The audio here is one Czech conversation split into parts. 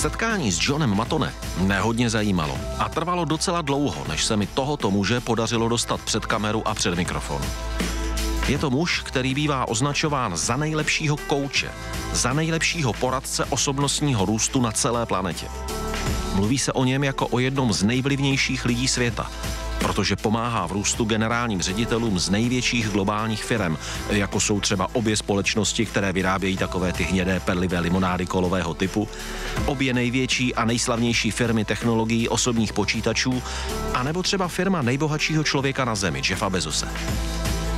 Setkání s Johnem Mattone mě hodně zajímalo a trvalo docela dlouho, než se mi tohoto muže podařilo dostat před kameru a před mikrofon. Je to muž, který bývá označován za nejlepšího kouče, za nejlepšího poradce osobnostního růstu na celé planetě. Mluví se o něm jako o jednom z nejvlivnějších lidí světa, protože pomáhá v růstu generálním ředitelům z největších globálních firem, jako jsou třeba obě společnosti, které vyrábějí takové ty hnědé perlivé limonády kolového typu, obě největší a nejslavnější firmy technologií osobních počítačů, anebo třeba firma nejbohatšího člověka na zemi, Jeffa Bezose.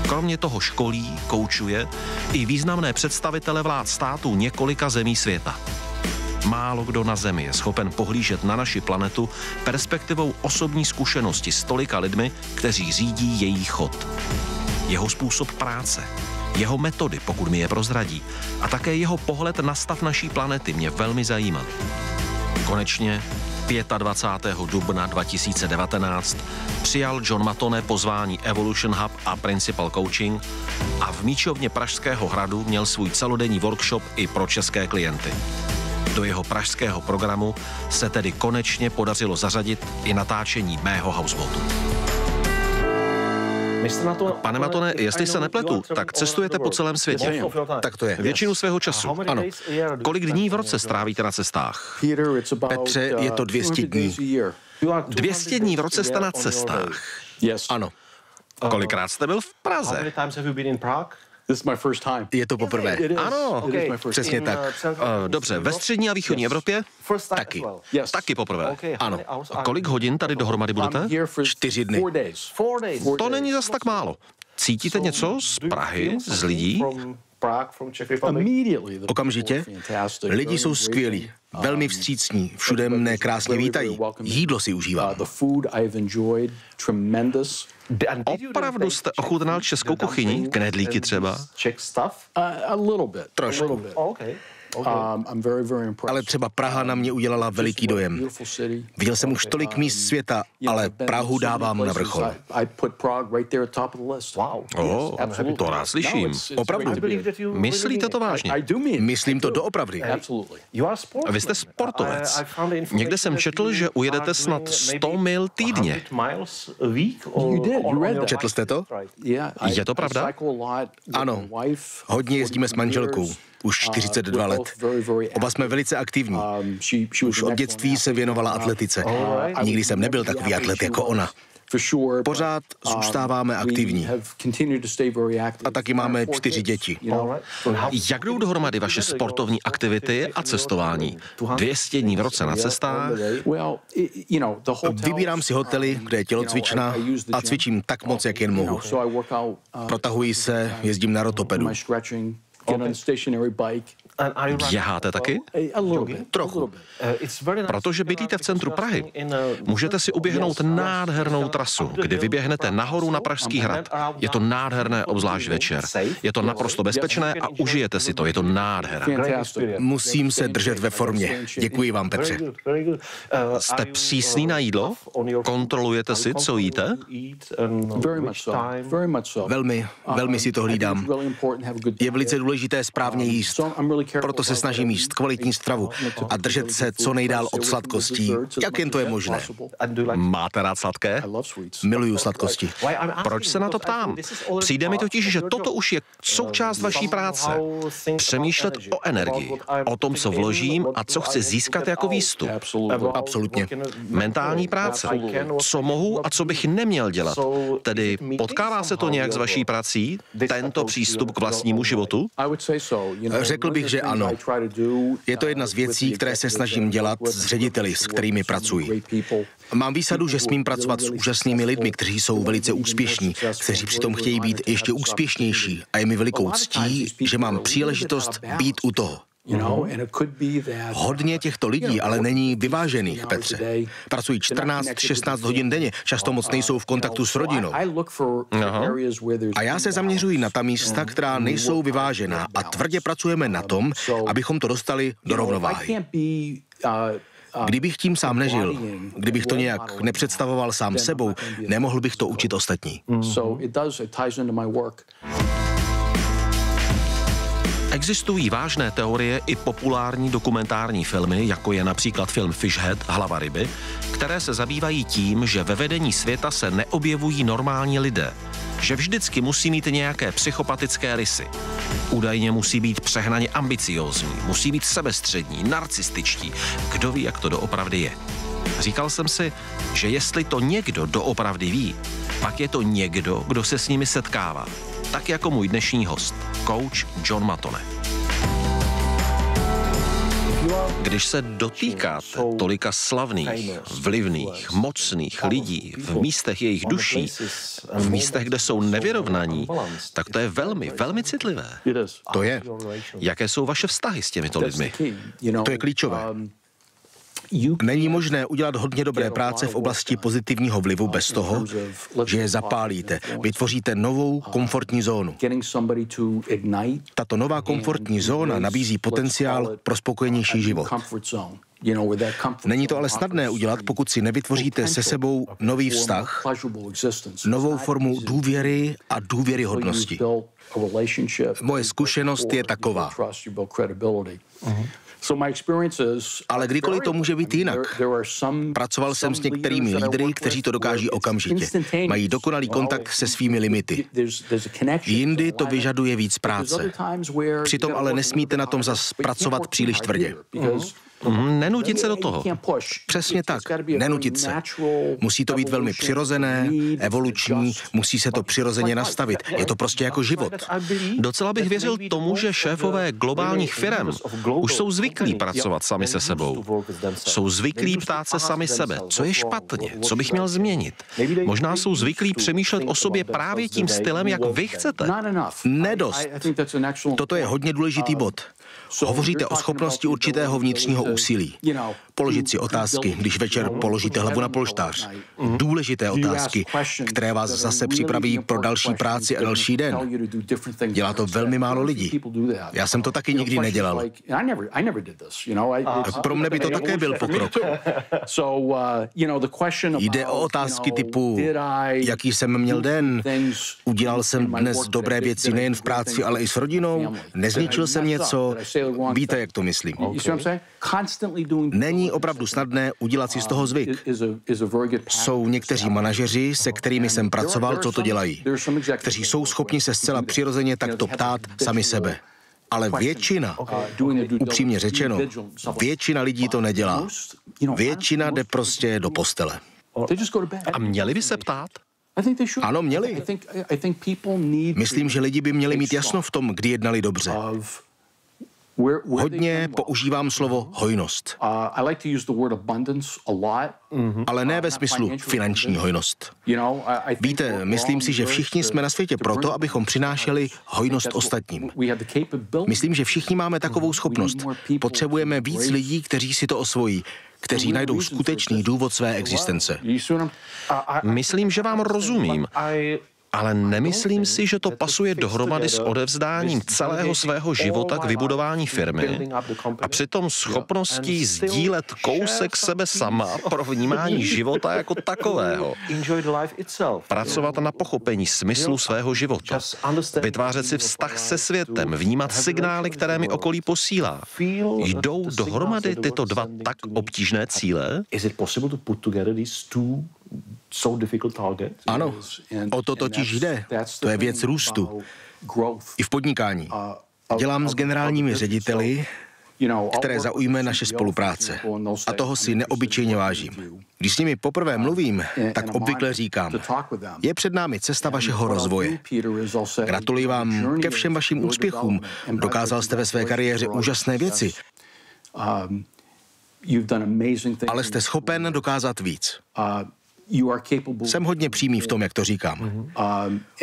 Kromě toho školí, koučuje i významné představitele vlád států několika zemí světa. Málo kdo na Zemi je schopen pohlížet na naši planetu perspektivou osobní zkušenosti s tolika lidmi, kteří řídí její chod. Jeho způsob práce, jeho metody, pokud mi je prozradí, a také jeho pohled na stav naší planety mě velmi zajímaly. Konečně 25. dubna 2019 přijal John Mattone pozvání Evolution Hub a Principal Coaching a v míčovně Pražského hradu měl svůj celodenní workshop i pro české klienty. Do jeho pražského programu se tedy konečně podařilo zařadit i natáčení mého houseboatu. Pane Mattone, jestli se nepletu, tak cestujete po celém světě. Tak to je. Většinu svého času, ano. Kolik dní v roce strávíte na cestách? Petře, je to 200 dní. 200 dní v roce jste na cestách? Ano. Kolikrát jste byl v Praze? Je to poprvé. Ano, přesně tak. Dobře, ve střední a východní Evropě? Taky. Taky poprvé. Ano. A kolik hodin tady dohromady budete? 4 dny. To není zas tak málo. Cítíte něco z Prahy, z lidí? Okamžitě. Lidi jsou skvělí, velmi vstřícní, všude mne krásně vítají. Jídlo si užívám. Opravdu jste ochutnal českou kuchyni? Knedlíky třeba? Trošku. Ale třeba Praha na mě udělala veliký dojem. Viděl jsem už tolik míst světa, ale Prahu dávám na vrchol. Oh, to rád slyším. Opravdu. Myslíte to vážně? Myslím to doopravdy. Vy jste sportovec. Někde jsem četl, že ujedete snad 100 mil týdně. Četl jste to? Je to pravda? Ano. Hodně jezdíme s manželkou. Už 42 let. Oba jsme velice aktivní. Už od dětství se věnovala atletice. Nikdy jsem nebyl takový atlet jako ona. Pořád zůstáváme aktivní. A taky máme 4 děti. Jak jdou dohromady vaše sportovní aktivity a cestování? 200 dní v roce na cestách? Vybírám si hotely, kde je tělocvična a cvičím tak moc, jak jen mohu. Protahuji se, jezdím na rotopedu. Běháte taky? Trochu. Protože bydlíte v centru Prahy, můžete si uběhnout nádhernou trasu, kdy vyběhnete nahoru na Pražský hrad. Je to nádherné, obzvlášť večer. Je to naprosto bezpečné a užijete si to. Je to nádhera. Musím se držet ve formě. Děkuji vám, Petře. Jste přísný na jídlo? Kontrolujete si, co jíte? Velmi, velmi si to hlídám. Je velice důležité správně jíst. Proto se snažím jíst kvalitní stravu a držet se co nejdál od sladkostí, jak jen to je možné. Máte rád sladké? Miluju sladkosti. Proč se na to ptám? Přijde mi totiž, že toto už je součást vaší práce. Přemýšlet o energii, o tom, co vložím a co chci získat jako výstup. Absolutně. Mentální práce. Co mohu a co bych neměl dělat. Tedy potkává se to nějak s vaší prací, tento přístup k vlastnímu životu? Řekl bych, že ano. Je to jedna z věcí, které se snažím dělat s řediteli, s kterými pracuji. Mám výsadu, že smím pracovat s úžasnými lidmi, kteří jsou velice úspěšní, kteří přitom chtějí být ještě úspěšnější a je mi velikou ctí, že mám příležitost být u toho. Hodně těchto lidí, ale není vyvážených, Petře. Pracují 14-16 hodin denně, často moc nejsou v kontaktu s rodinou. Aha. A já se zaměřuji na ta místa, která nejsou vyvážená a tvrdě pracujeme na tom, abychom to dostali do rovnováhy. Kdybych tím sám nežil, kdybych to nějak nepředstavoval sám sebou, nemohl bych to učit ostatní. Existují vážné teorie i populární dokumentární filmy, jako je například film Fishhead, Hlava ryby, které se zabývají tím, že ve vedení světa se neobjevují normální lidé, že vždycky musí mít nějaké psychopatické rysy. Údajně musí být přehnaně ambiciózní, musí být sebestřední, narcističtí. Kdo ví, jak to doopravdy je? Říkal jsem si, že jestli to někdo doopravdy ví, pak je to někdo, kdo se s nimi setkává. Tak jako můj dnešní host, coach John Mattone. Když se dotýkáte tolika slavných, vlivných, mocných lidí v místech jejich duší, v místech, kde jsou nevyrovnaní, tak to je velmi, velmi citlivé. To je. Jaké jsou vaše vztahy s těmito lidmi? To je klíčové. Není možné udělat hodně dobré práce v oblasti pozitivního vlivu bez toho, že je zapálíte, vytvoříte novou komfortní zónu. Tato nová komfortní zóna nabízí potenciál pro spokojenější život. Není to ale snadné udělat, pokud si nevytvoříte se sebou nový vztah, novou formu důvěry a důvěryhodnosti. Moje zkušenost je taková. Ale kdykoliv to může být jinak. Pracoval jsem s některými lídry, kteří to dokáží okamžitě. Mají dokonalý kontakt se svými limity. Jindy to vyžaduje víc práce. Přitom ale nesmíte na tom zas pracovat příliš tvrdě. Nenutit se do toho. Přesně tak, nenutit se. Musí to být velmi přirozené, evoluční, musí se to přirozeně nastavit. Je to prostě jako život. Docela bych věřil tomu, že šéfové globálních firem už jsou zvyklí pracovat sami se sebou. Jsou zvyklí ptát se sami sebe, co je špatně, co bych měl změnit. Možná jsou zvyklí přemýšlet o sobě právě tím stylem, jak vy chcete. Nedost. Toto je hodně důležitý bod. Hovoříte o schopnosti určitého vnitřního úsilí. Položit si otázky, když večer položíte hlavu na polštář. Důležité otázky, které vás zase připraví pro další práci a další den. Dělá to velmi málo lidí. Já jsem to taky nikdy nedělal. Pro mne by to také byl pokrok. Jde o otázky typu, jaký jsem měl den, udělal jsem dnes dobré věci nejen v práci, ale i s rodinou, nezničil jsem něco, víte, jak to myslím. Okay. Není opravdu snadné udělat si z toho zvyk. Jsou někteří manažeři, se kterými jsem pracoval, co to dělají, kteří jsou schopni se zcela přirozeně takto ptát sami sebe. Ale většina, upřímně řečeno, většina lidí to nedělá. Většina jde prostě do postele. A měli by se ptát? Ano, měli. Myslím, že lidi by měli mít jasno v tom, kdy jednali dobře. Hodně používám slovo hojnost, ale ne ve smyslu finanční hojnost. Víte, myslím si, že všichni jsme na světě proto, abychom přinášeli hojnost ostatním. Myslím, že všichni máme takovou schopnost. Potřebujeme víc lidí, kteří si to osvojí, kteří najdou skutečný důvod své existence. Myslím, že vám rozumím. Ale nemyslím si, že to pasuje dohromady s odevzdáním celého svého života k vybudování firmy a přitom schopností sdílet kousek sebe sama pro vnímání života jako takového. Pracovat na pochopení smyslu svého života, vytvářet si vztah se světem, vnímat signály, které mi okolí posílá. Jdou dohromady tyto dva tak obtížné cíle? Ano, o to totiž jde. To je věc růstu. I v podnikání. Dělám s generálními řediteli, které zaujme naše spolupráce. A toho si neobyčejně vážím. Když s nimi poprvé mluvím, tak obvykle říkám, je před námi cesta vašeho rozvoje. Gratuluji vám ke všem vašim úspěchům. Dokázal jste ve své kariéře úžasné věci. Ale jste schopen dokázat víc. Jsem hodně přímý v tom, jak to říkám.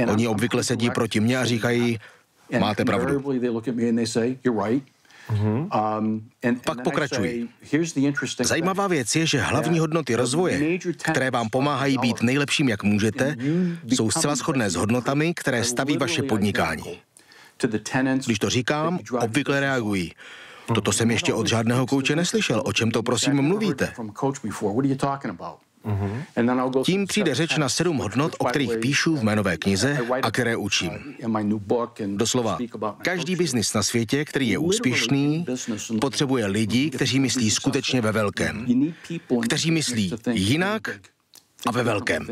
Oni obvykle sedí proti mně a říkají, máte pravdu. Pak pokračuji. Zajímavá věc je, že hlavní hodnoty rozvoje, které vám pomáhají být nejlepším, jak můžete, jsou zcela shodné s hodnotami, které staví vaše podnikání. Když to říkám, obvykle reagují. Toto jsem ještě od žádného kouče neslyšel. O čem to prosím mluvíte? Tím přijde řeč na 7 hodnot, o kterých píšu v jmenové knize a které učím. Doslova, každý biznis na světě, který je úspěšný, potřebuje lidi, kteří myslí skutečně ve velkém. Kteří myslí jinak a ve velkém.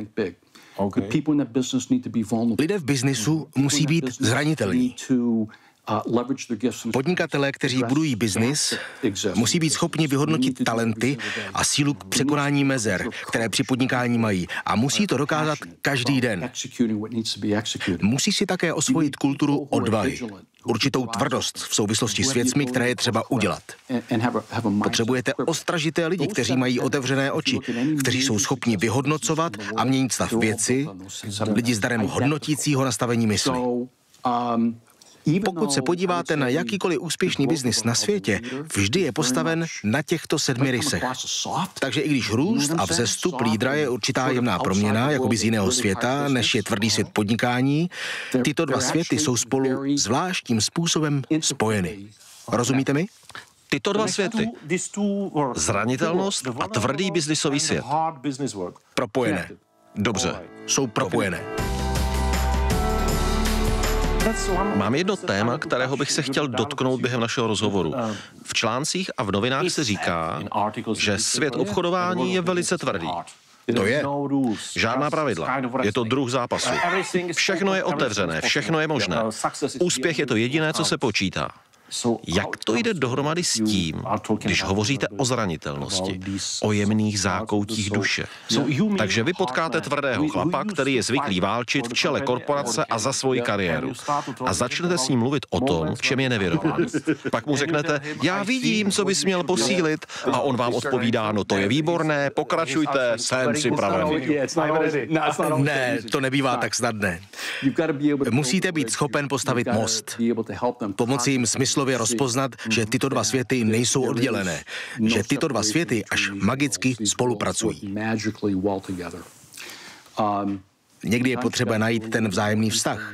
Lidé v biznisu musí být zranitelní. Podnikatelé, kteří budují biznis, musí být schopni vyhodnotit talenty a sílu k překonání mezer, které při podnikání mají, a musí to dokázat každý den. Musí si také osvojit kulturu odvahy, určitou tvrdost v souvislosti s věcmi, které je třeba udělat. Potřebujete ostražité lidi, kteří mají otevřené oči, kteří jsou schopni vyhodnocovat a měnit stav věci, lidi s darem hodnotícího nastavení mysli. Pokud se podíváte na jakýkoliv úspěšný biznis na světě, vždy je postaven na těchto 7 rysech. Takže i když růst a vzestup lídra je určitá jemná proměna, jakoby z jiného světa, než je tvrdý svět podnikání, tyto dva světy jsou spolu zvláštním způsobem spojeny. Rozumíte mi? Tyto dva světy, zranitelnost a tvrdý biznisový svět, propojené. Dobře, jsou propojené. Mám jedno téma, kterého bych se chtěl dotknout během našeho rozhovoru. V článcích a v novinách se říká, že svět obchodování je velice tvrdý. To je. Žádná pravidla. Je to druh zápasu. Všechno je otevřené, všechno je možné. Úspěch je to jediné, co se počítá. Jak to jde dohromady s tím, když hovoříte o zranitelnosti, o jemných zákoutích duše? Takže vy potkáte tvrdého chlapa, který je zvyklý válčit v čele korporace a za svoji kariéru. A začnete s ním mluvit o tom, v čem je nevyrovnaný. Pak mu řeknete, já vidím, co bys měl posílit, a on vám odpovídá, no to je výborné, pokračujte, jsem připravený. Ne, to nebývá tak snadné. Musíte být schopen postavit most. Pomoci jim smysl rozpoznat, že tyto dva světy nejsou oddělené, že tyto dva světy až magicky spolupracují. Někdy je potřeba najít ten vzájemný vztah.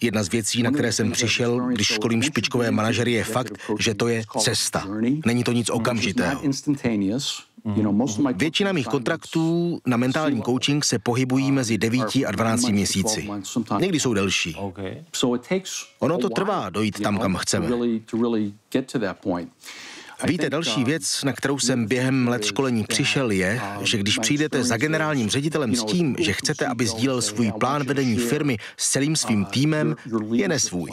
Jedna z věcí, na které jsem přišel, když školím špičkové manažery, je fakt, že to je cesta. Není to nic okamžitého. Většina mých kontraktů na mentální coaching se pohybují mezi 9 a 12 měsíci. Někdy jsou delší. Ono to trvá dojít tam, kam chceme. Víte, další věc, na kterou jsem během let školení přišel, je, že když přijdete za generálním ředitelem s tím, že chcete, aby sdílel svůj plán vedení firmy s celým svým týmem, je nesvůj.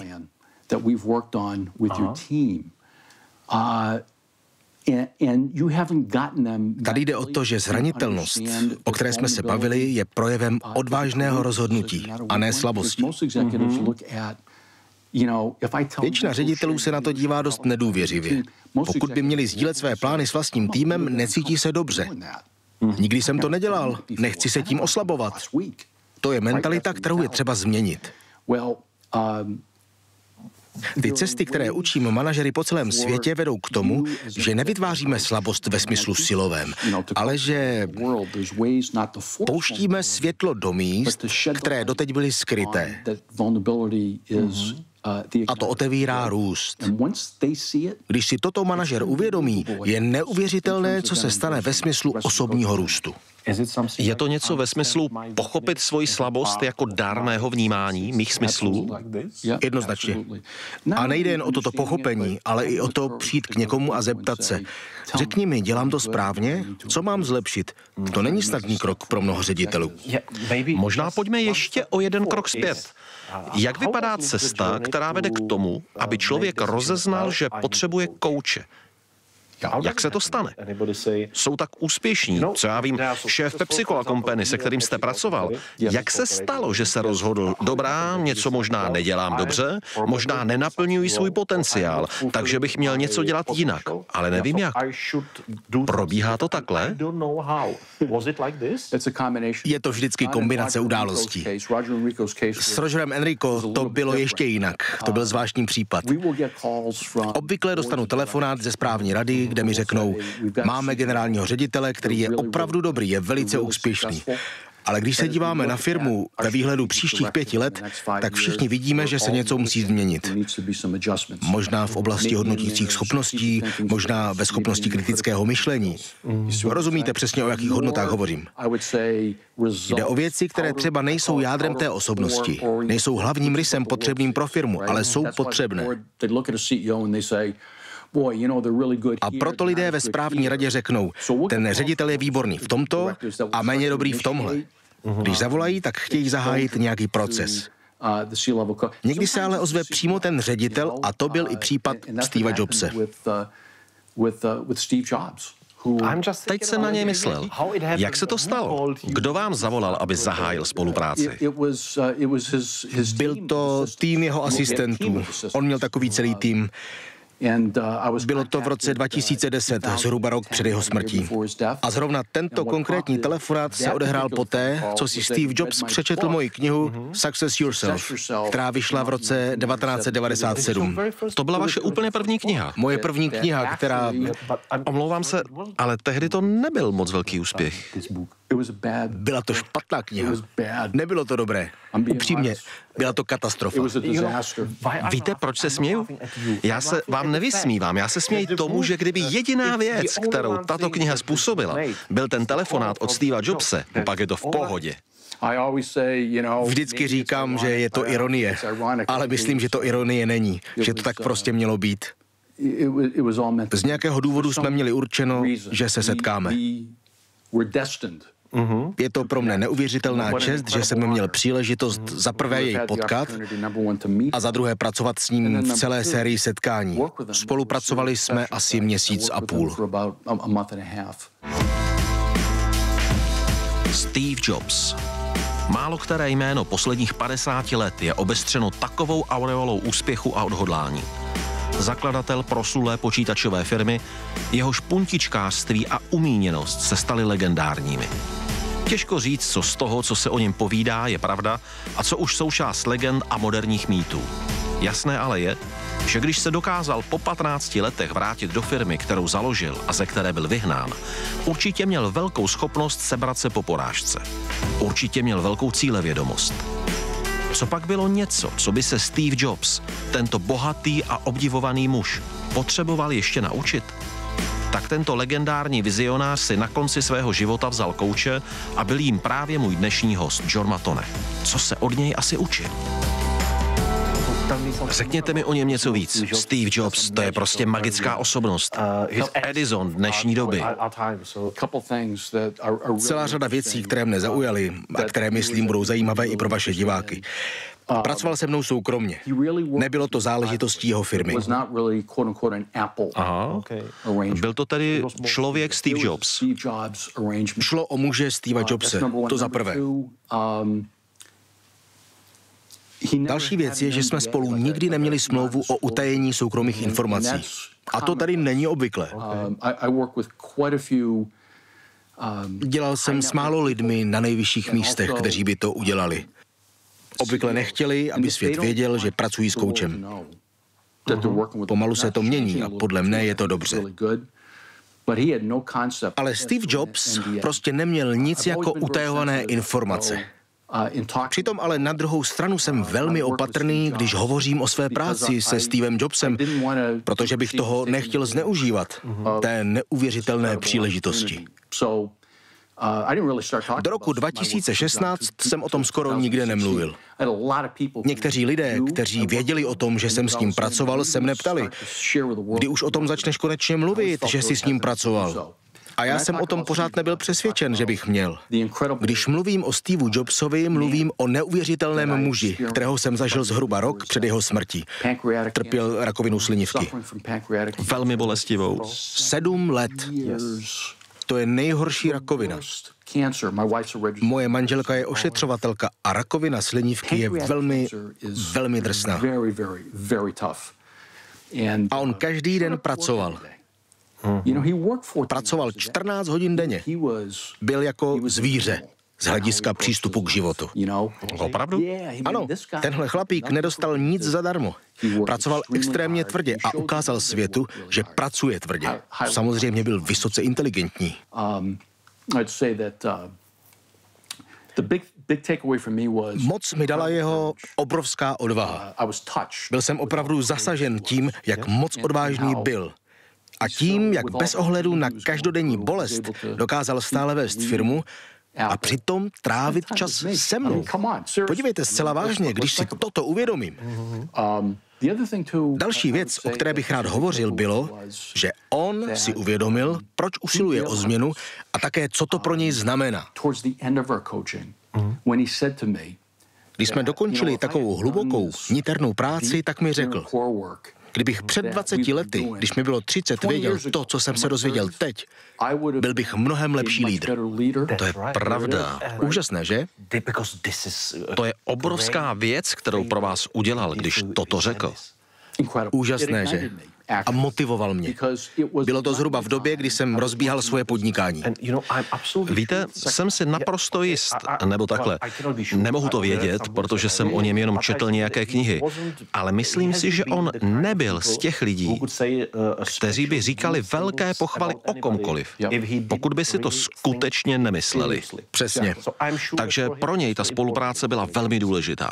Tady jde o to, že zranitelnost, o které jsme se bavili, je projevem odvážného rozhodnutí a ne slabosti. Většina ředitelů se na to dívá dost nedůvěřivě. Pokud by měli sdílet své plány s vlastním týmem, necítí se dobře. Nikdy jsem to nedělal, nechci se tím oslabovat. To je mentalita, kterou je třeba změnit. Ty cesty, které učím manažery po celém světě, vedou k tomu, že nevytváříme slabost ve smyslu silovém, ale že pouštíme světlo do míst, které doteď byly skryté. A to otevírá růst. Když si toto manažer uvědomí, je neuvěřitelné, co se stane ve smyslu osobního růstu. Je to něco ve smyslu pochopit svoji slabost jako dar mého vnímání, mých smyslů? Jednoznačně. A nejde jen o toto pochopení, ale i o to přijít k někomu a zeptat se. Řekni mi, dělám to správně? Co mám zlepšit? To není snadný krok pro mnoho ředitelů. Možná pojďme ještě o jeden krok zpět. Jak vypadá cesta, která vede k tomu, aby člověk rozeznal, že potřebuje kouče? Jak se to stane? Jsou tak úspěšní, co já vím, šéf Pepsi Cola Company, se kterým jste pracoval. Jak se stalo, že se rozhodl, dobrá, něco možná nedělám dobře, možná nenaplňuji svůj potenciál, takže bych měl něco dělat jinak, ale nevím jak. Probíhá to takhle? Je to vždycky kombinace událostí. S Rogerem Enrico to bylo ještě jinak, to byl zvláštní případ. Obvykle dostanu telefonát ze správní rady, kde mi řeknou, máme generálního ředitele, který je opravdu dobrý, je velice úspěšný. Ale když se díváme na firmu ve výhledu příštích 5 let, tak všichni vidíme, že se něco musí změnit. Možná v oblasti hodnotících schopností, možná ve schopnosti kritického myšlení. Rozumíte přesně, o jakých hodnotách hovořím. Jde o věci, které třeba nejsou jádrem té osobnosti, nejsou hlavním rysem potřebným pro firmu, ale jsou potřebné. A proto lidé ve správní radě řeknou, ten ředitel je výborný v tomto a méně dobrý v tomhle. Když zavolají, tak chtějí zahájit nějaký proces. Někdy se ale ozve přímo ten ředitel a to byl i případ Steva Jobse. Teď jsem na něj myslel. Jak se to stalo? Kdo vám zavolal, aby zahájil spolupráci? Byl to tým jeho asistentů. On měl takový celý tým. Bylo to v roce 2010, zhruba rok před jeho smrtí. A zrovna tento konkrétní telefonát se odehrál poté, co si Steve Jobs přečetl moji knihu Success Yourself, která vyšla v roce 1997. To byla vaše úplně první kniha. Moje první kniha, která... Omlouvám se, ale tehdy to nebyl moc velký úspěch. Byla to špatná kniha. Nebylo to dobré. Upřímně, byla to katastrofa. Víte, proč se směju? Já se vám nevysmívám. Já se směji tomu, že kdyby jediná věc, kterou tato kniha způsobila, byl ten telefonát od Steva Jobse, pak je to v pohodě. Vždycky říkám, že je to ironie, ale myslím, že to ironie není, že to tak prostě mělo být. Z nějakého důvodu jsme měli určeno, že se setkáme. Je to pro mne neuvěřitelná čest, že jsem měl příležitost za prvé jej potkat a za druhé pracovat s ním v celé sérii setkání. Spolupracovali jsme asi 1,5 měsíce. Steve Jobs. Málo které jméno posledních 50 let je obestřeno takovou aureolou úspěchu a odhodlání. Zakladatel proslulé počítačové firmy, jehož puntičkářství a umíněnost se staly legendárními. Těžko říct, co z toho, co se o něm povídá, je pravda a co už součást legend a moderních mýtů. Jasné ale je, že když se dokázal po 15 letech vrátit do firmy, kterou založil a ze které byl vyhnán, určitě měl velkou schopnost sebrat se po porážce. Určitě měl velkou cílevědomost. Co pak bylo něco, co by se Steve Jobs, tento bohatý a obdivovaný muž, potřeboval ještě naučit? Tak tento legendární vizionář si na konci svého života vzal kouče a byl jím právě můj dnešní host, John Mattone. Co se od něj asi učil? Řekněte mi o něm něco víc. Steve Jobs, to je prostě magická osobnost. Edison dnešní doby. Celá řada věcí, které mne zaujaly a které, myslím, budou zajímavé i pro vaše diváky. Pracoval se mnou soukromně. Nebylo to záležitostí jeho firmy. Aha. Byl to tedy člověk Steve Jobs. Šlo o muže Steva Jobse, to za prvé. Další věc je, že jsme spolu nikdy neměli smlouvu o utajení soukromých informací. A to tady není obvyklé. Dělal jsem s málo lidmi na nejvyšších místech, kteří by to udělali. Obvykle nechtěli, aby svět věděl, že pracují s koučem. Pomalu se to mění a podle mne je to dobře. Ale Steve Jobs prostě neměl nic jako utajované informace. Přitom ale na druhou stranu jsem velmi opatrný, když hovořím o své práci se Stevem Jobsem, protože bych toho nechtěl zneužívat, té neuvěřitelné příležitosti. Do roku 2016 jsem o tom skoro nikde nemluvil. Někteří lidé, kteří věděli o tom, že jsem s ním pracoval, se mne ptali, kdy už o tom začneš konečně mluvit, že jsi s ním pracoval. A já jsem o tom pořád nebyl přesvědčen, že bych měl. Když mluvím o Stevu Jobsovi, mluvím o neuvěřitelném muži, kterého jsem zažil zhruba rok před jeho smrtí. Trpěl rakovinou slinivky. Velmi bolestivou. 7 let. To je nejhorší rakovina. Moje manželka je ošetřovatelka a rakovina slinivky je velmi, velmi drsná. A on každý den pracoval. Pracoval 14 hodin denně. Byl jako zvíře z hlediska přístupu k životu. Opravdu? Ano, tenhle chlapík nedostal nic zadarmo. Pracoval extrémně tvrdě a ukázal světu, že pracuje tvrdě. Samozřejmě byl vysoce inteligentní. Moc mi dala jeho obrovská odvaha. Byl jsem opravdu zasažen tím, jak moc odvážný byl. A tím, jak bez ohledu na každodenní bolest dokázal stále vést firmu a přitom trávit čas se mnou. Podívejte, zcela vážně, když si toto uvědomím. Další věc, o které bych rád hovořil, bylo, že on si uvědomil, proč usiluje o změnu a také, co to pro něj znamená. Když jsme dokončili takovou hlubokou, niternou práci, tak mi řekl, kdybych před 20 lety, když mi bylo 30, věděl to, co jsem se dozvěděl teď, byl bych mnohem lepší lídr. To je pravda. Úžasné, že? To je obrovská věc, kterou pro vás udělal, když toto řekl. Úžasné, že? A motivoval mě. Bylo to zhruba v době, kdy jsem rozbíhal svoje podnikání. Víte, jsem si naprosto jist, nebo takhle. Nemohu to vědět, protože jsem o něm jenom četl nějaké knihy, ale myslím si, že on nebyl z těch lidí, kteří by říkali velké pochvaly o komkoliv, pokud by si to skutečně nemysleli. Přesně. Takže pro něj ta spolupráce byla velmi důležitá.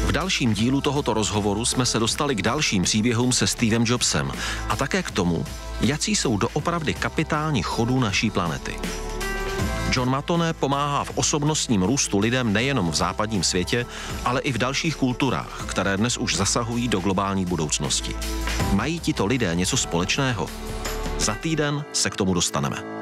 V dalším dílu tohoto rozhovoru jsme se dostali k dalším příběhům se Stevem Jobsem a také k tomu, jací jsou doopravdy kapitáni chodu naší planety. John Mattone pomáhá v osobnostním růstu lidem nejenom v západním světě, ale i v dalších kulturách, které dnes už zasahují do globální budoucnosti. Mají tito lidé něco společného? Za týden se k tomu dostaneme.